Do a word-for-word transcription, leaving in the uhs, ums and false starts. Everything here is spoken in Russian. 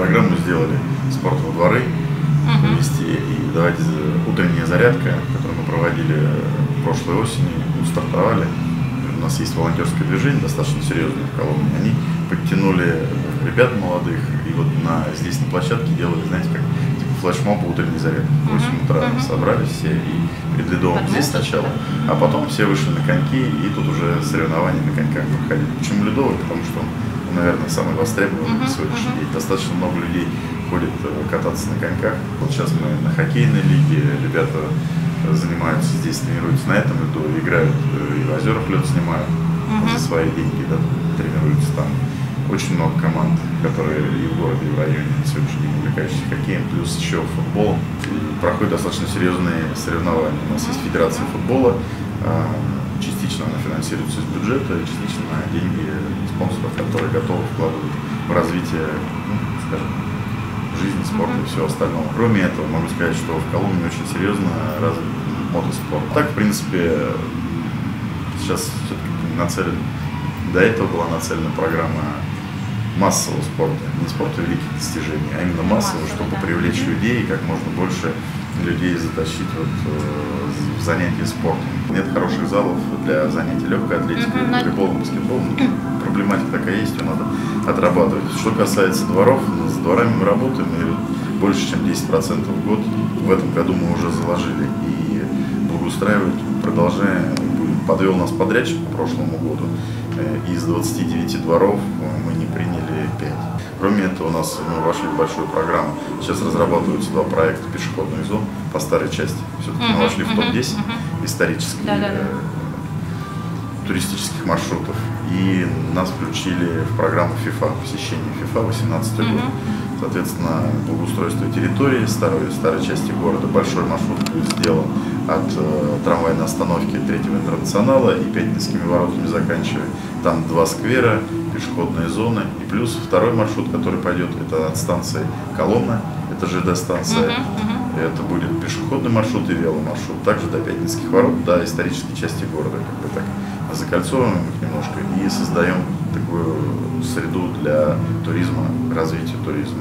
программу сделали «Спорт во дворы», uh-huh. вести, и давайте утренняя зарядка, которую мы проводили прошлой осенью, ну, стартовали. У нас есть волонтерское движение, достаточно серьезное в Коломне. Они подтянули ребят молодых и вот на, здесь на площадке делали, знаете, как типа флешмоб утренний заряд. В восемь утра uh-huh. собрались все и перед Ледовым здесь сначала, а потом все вышли на коньки, и тут уже соревнования на коньках проходили. Почему Ледовый? Потому что он, наверное, самый востребованный на сегодняшний день. Достаточно много людей ходит кататься на коньках. Вот сейчас мы на хоккейной лиге, ребята занимаются здесь, тренируются на этом льду, играют и в озерах лед снимают uh-huh. за свои деньги, да, тренируются там. Очень много команд, которые и в городе, и в районе на сегодняшний день увлекающихся хоккеем, плюс еще футболом. И проходят достаточно серьезные соревнования. У нас есть федерация футбола, частично она финансируется из бюджета, частично на деньги спонсоров, которые готовы вкладывать в развитие, ну, скажем, жизни, спорта и всего остального. Кроме этого, могу сказать, что в Коломне очень серьезно развит мотоспорт. Так, в принципе, сейчас все-таки нацелен, до этого была нацелена программа массового спорта, не спорта великих достижений, а именно массового, чтобы привлечь людей и как можно больше людей затащить вот в занятия спортом. Нет хороших залов для занятий легкой атлетикой, волейболом, баскетболом. Проблематика такая есть, ее надо отрабатывать. Что касается дворов, с дворами мы работаем, и больше чем десять процентов в год в этом году мы уже заложили. И благоустраивать продолжаем. Подвел нас подрядчик по прошлому году. Из двадцати девяти дворов мы не приняли пять. Кроме этого, у нас мы вошли в большую программу. Сейчас разрабатываются два проекта пешеходных зон по старой части. Все-таки мы вошли в топ десять исторических да, да, да. туристических маршрутов. И нас включили в программу FIFA, посещение FIFA восемнадцатый год. Соответственно, благоустройство территории старой, старой части города. Большой маршрут будет сделан от э, трамвайной остановки Третьего Интернационала и Пятницкими воротами заканчивая. Там два сквера, пешеходные зоны. И плюс второй маршрут, который пойдет, это от станции Коломна, это ЖД-станция. Uh-huh, uh-huh. Это будет пешеходный маршрут и веломаршрут. Также до Пятницких ворот, до исторической части города. Как бы так закольцовываем их немножко и создаем такую среду для туризма, развития туризма.